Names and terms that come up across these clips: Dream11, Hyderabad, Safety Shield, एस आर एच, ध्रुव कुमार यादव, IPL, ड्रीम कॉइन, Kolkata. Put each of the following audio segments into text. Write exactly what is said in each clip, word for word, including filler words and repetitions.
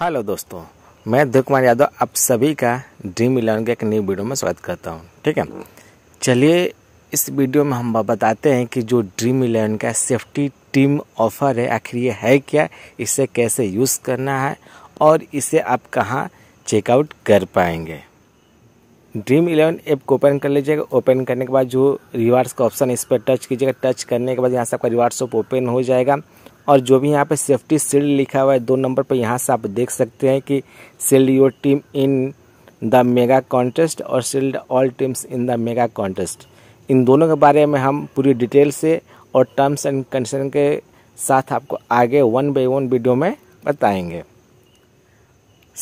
Hello दोस्तों, मैं ध्रुव कुमार यादव आप सभी का ड्रीम इलेवन के एक नई वीडियो में स्वागत करता हूं। ठीक है, चलिए इस वीडियो में हम बताते हैं कि जो ड्रीम इलेवन का सेफ्टी टीम ऑफर है आखिर ये है क्या, इसे कैसे यूज़ करना है और इसे आप कहां चेकआउट कर पाएंगे। ड्रीम इलेवन ऐप को ओपन कर लीजिएगा। ओपन करने के बाद जो रिवार्ड्स का ऑप्शन इस पर टच कीजिएगा। टच करने के बाद यहाँ से आपका रिवार्ड्स ऐप ओपन हो जाएगा और जो भी यहाँ पे सेफ्टी सील्ड लिखा हुआ है दो नंबर पे, यहाँ से आप देख सकते हैं कि sealed your team in the mega contest और sealed all teams in the mega contest. इन दोनों के बारे में हम पूरी डिटेल से और टर्म्स एंड कंडीशन के साथ आपको आगे वन बाय वन वीडियो में बताएंगे।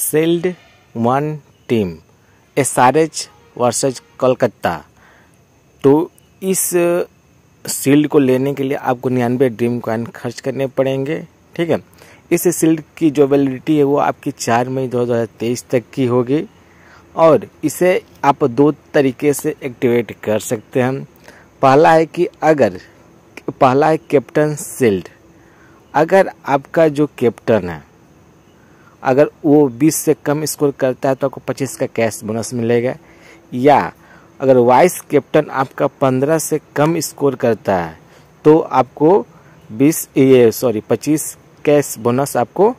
Sealed one team एस आर एच versus Kolkata. तो इस सील्ड को लेने के लिए आपको निन्यानवे ड्रीम कॉइन खर्च करने पड़ेंगे। ठीक है, इस सील्ड की जो वैलिडिटी है वो आपकी चार मई दो हज़ार तेईस तक की होगी और इसे आप दो तरीके से एक्टिवेट कर सकते हैं। पहला है कि अगर पहला है कैप्टन सील्ड, अगर आपका जो कैप्टन है अगर वो बीस से कम स्कोर करता है तो आपको पच्चीस का कैश बोनस मिलेगा, या अगर वाइस कैप्टन आपका पंद्रह से कम स्कोर करता है तो आपको बीस ये सॉरी पच्चीस कैश बोनस आपको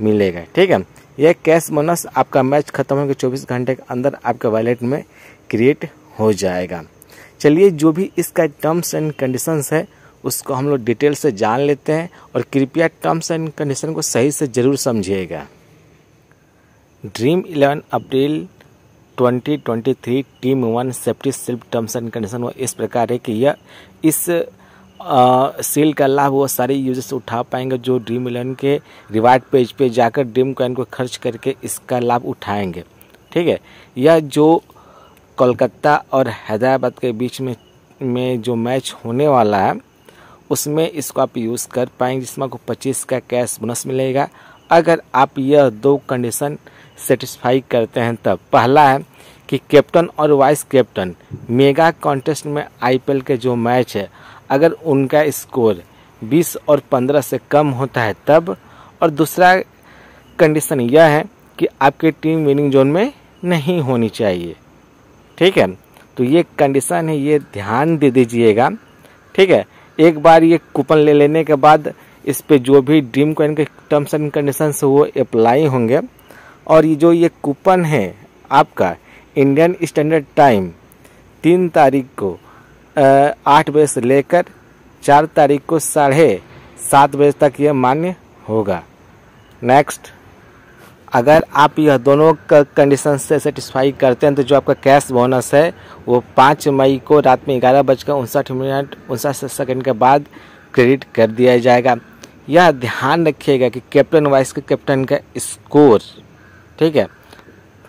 मिलेगा। ठीक है, यह कैश बोनस आपका मैच खत्म होकर चौबीस घंटे के अंदर आपके वॉलेट में क्रिएट हो जाएगा। चलिए जो भी इसका टर्म्स एंड कंडीशंस है उसको हम लोग डिटेल से जान लेते हैं और कृपया टर्म्स एंड कंडीशन को सही से ज़रूर समझिएगा। Dream Eleven April twenty twenty three team one safety sealed terms and condition वो इस प्रकार है कि यह इस सील का लाभ वो सारे यूजर्स उठा पाएंगे जो ड्रीम इलेवन के रिवार्ड पेज पे जाकर ड्रीम कॉइन को खर्च करके इसका लाभ उठाएंगे। ठीक है, यह जो कोलकाता और हैदराबाद के बीच में में जो मैच होने वाला है उसमें इसको आप यूज़ कर पाएंगे, जिसमें आपको पच्चीस का कैश बोनस मिलेगा अगर आप यह दो कंडीशन सेटिस्फाई करते हैं। तब पहला है कि कैप्टन और वाइस कैप्टन मेगा कॉन्टेस्ट में आई पी एल के जो मैच है अगर उनका स्कोर बीस और पंद्रह से कम होता है तब, और दूसरा कंडीशन यह है कि आपकी टीम विनिंग जोन में नहीं होनी चाहिए। ठीक है, तो ये कंडीशन है, ये ध्यान दे दीजिएगा। ठीक है, एक बार ये कूपन ले लेने के बाद इस पे जो भी ड्रीम कॉइन के टर्म्स एंड कंडीशंस वो अप्लाई होंगे और ये जो ये कूपन है आपका इंडियन स्टैंडर्ड टाइम तीन तारीख को आठ बजे से लेकर चार तारीख को साढ़े सात बजे तक यह मान्य होगा। नेक्स्ट, अगर आप यह दोनों कंडीशन से सेटिस्फाई करते हैं तो जो आपका कैश बोनस है वो पाँच मई को रात में ग्यारह बजकर उनसठ मिनट उनसठ सेकेंड के बाद क्रेडिट कर दिया जाएगा। यह ध्यान रखिएगा कि कैप्टन वाइस के कैप्टन का स्कोर ठीक है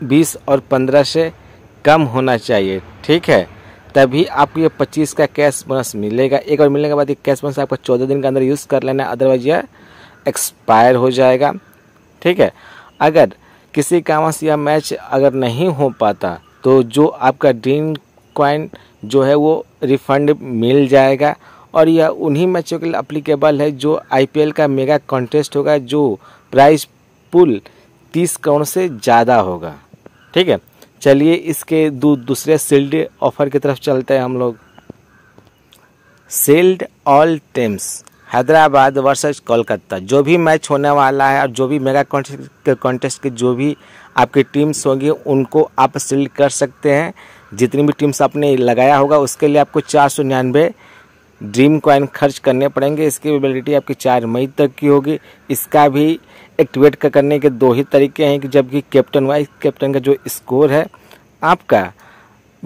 बीस और पंद्रह से कम होना चाहिए। ठीक है, तभी आपको ये पच्चीस का कैश बोनस मिलेगा। एक बार मिलने के बाद ये कैश बोनस आपको चौदह दिन के अंदर यूज़ कर लेना, अदरवाइज यह एक्सपायर हो जाएगा। ठीक है, अगर किसी कारण से यह मैच अगर नहीं हो पाता तो जो आपका ड्रीम कॉइन जो है वो रिफंड मिल जाएगा और यह उन्हीं मैचों के लिए अप्लीकेबल है जो आई पी एल का मेगा कॉन्टेस्ट होगा जो प्राइस पुल तीस करोड़ से ज़्यादा होगा। ठीक है, चलिए इसके दू, दूसरे सील्ड ऑफर की तरफ चलते हैं हम लोग। Sealed all teams Hyderabad versus Kolkata. जो भी मैच होने वाला है और जो भी मेगा कॉन्टेस्ट कॉन्टेस्ट के जो भी आपकी टीम्स होंगी उनको आप सील्ड कर सकते हैं। जितनी भी टीम्स आपने लगाया होगा उसके लिए आपको चार सौ निन्यानवे ड्रीम कॉइन खर्च करने पड़ेंगे। इसकी वैलिडिटी आपकी चार मई तक की होगी। इसका भी एक्टिवेट करने के दो ही तरीके हैं कि जबकि कैप्टन वाइस कैप्टन का जो स्कोर है आपका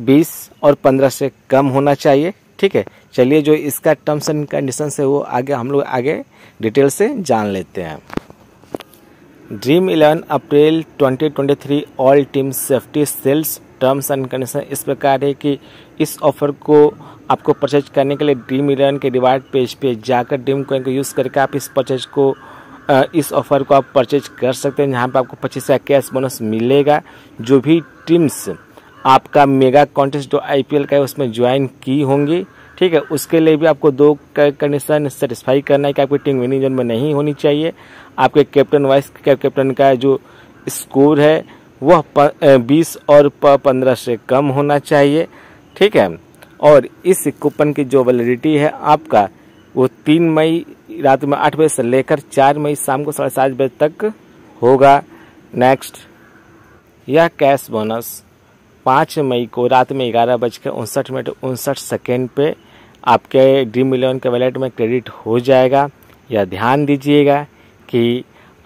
बीस और पंद्रह से कम होना चाहिए। ठीक है, चलिए जो इसका टर्म्स एंड कंडीशंस है वो आगे हम लोग आगे डिटेल से जान लेते हैं। Dream Eleven April twenty twenty three all team safety sales terms and condition इस प्रकार है कि इस ऑफर को आपको परचेज करने के लिए ड्रीम इलेवन के रिवार्ड पेज पे जाकर ड्रीम कॉइन को यूज़ करके आप इस परचेज को इस ऑफ़र को आप परचेज कर सकते हैं, जहाँ पे आपको पच्चीस का कैश बोनस मिलेगा। जो भी टीम्स आपका मेगा कॉन्टेस्ट जो आई पी एल का है उसमें ज्वाइन की होंगी ठीक है, उसके लिए भी आपको दो कंडीशन सेटिस्फाई करना है कि आपकी टीम विनिंग जोन में नहीं होनी चाहिए, आपके कैप्टन वाइस कैप्टन का जो स्कोर है वह बीस और पंद्रह से कम होना चाहिए, ठीक है। और इस कूपन की जो वैलिडिटी है आपका वो तीन मई रात में आठ बजे से लेकर चार मई शाम को साढ़े सात बजे तक होगा। नेक्स्ट, यह कैश बोनस पाँच मई को रात में ग्यारह बजकर उनसठ मिनट उनसठ सेकेंड पे आपके ड्रीम इलेवन के वैलेट में क्रेडिट हो जाएगा। यह ध्यान दीजिएगा कि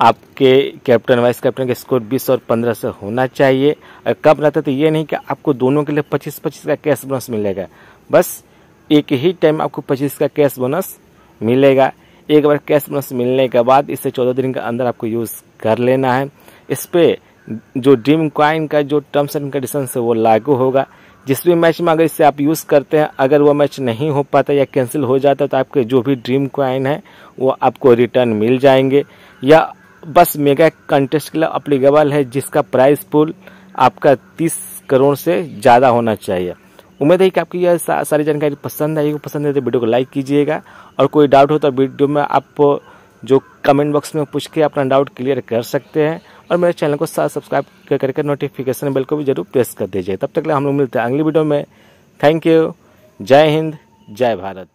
आपके कैप्टन वाइस कैप्टन के स्कोर बीस और पंद्रह से होना चाहिए। और कब रहता तो ये नहीं कि आपको दोनों के लिए पच्चीस पच्चीस का कैश बोनस मिलेगा, बस एक ही टाइम आपको पच्चीस का कैश बोनस मिलेगा। एक बार कैश बोनस मिलने के बाद इसे चौदह दिन के अंदर आपको यूज़ कर लेना है। इस पर जो ड्रीम कॉइन का जो टर्म्स एंड कंडीशन है वो लागू होगा। जिस भी मैच में अगर इसे आप यूज़ करते हैं, अगर वो मैच नहीं हो पाता या कैंसिल हो जाता है तो आपके जो भी ड्रीम कॉइन है वो आपको रिटर्न मिल जाएंगे। या बस मेगा कंटेस्ट के लिए अप्लीकेबल है, जिसका प्राइस पूल आपका तीस करोड़ से ज़्यादा होना चाहिए। उम्मीद है कि आपकी यह सा, सारी जानकारी पसंद आएगी। पसंद है तो वीडियो को लाइक कीजिएगा, और कोई डाउट हो तो वीडियो में आप जो कमेंट बॉक्स में पूछ के अपना डाउट क्लियर कर सकते हैं। और मेरे चैनल को साथ सब्सक्राइब करके नोटिफिकेशन बेल को भी जरूर प्रेस कर दीजिए। तब तक के लिए हम लोग मिलते हैं अगली वीडियो में। थैंक यू, जय हिंद, जय भारत।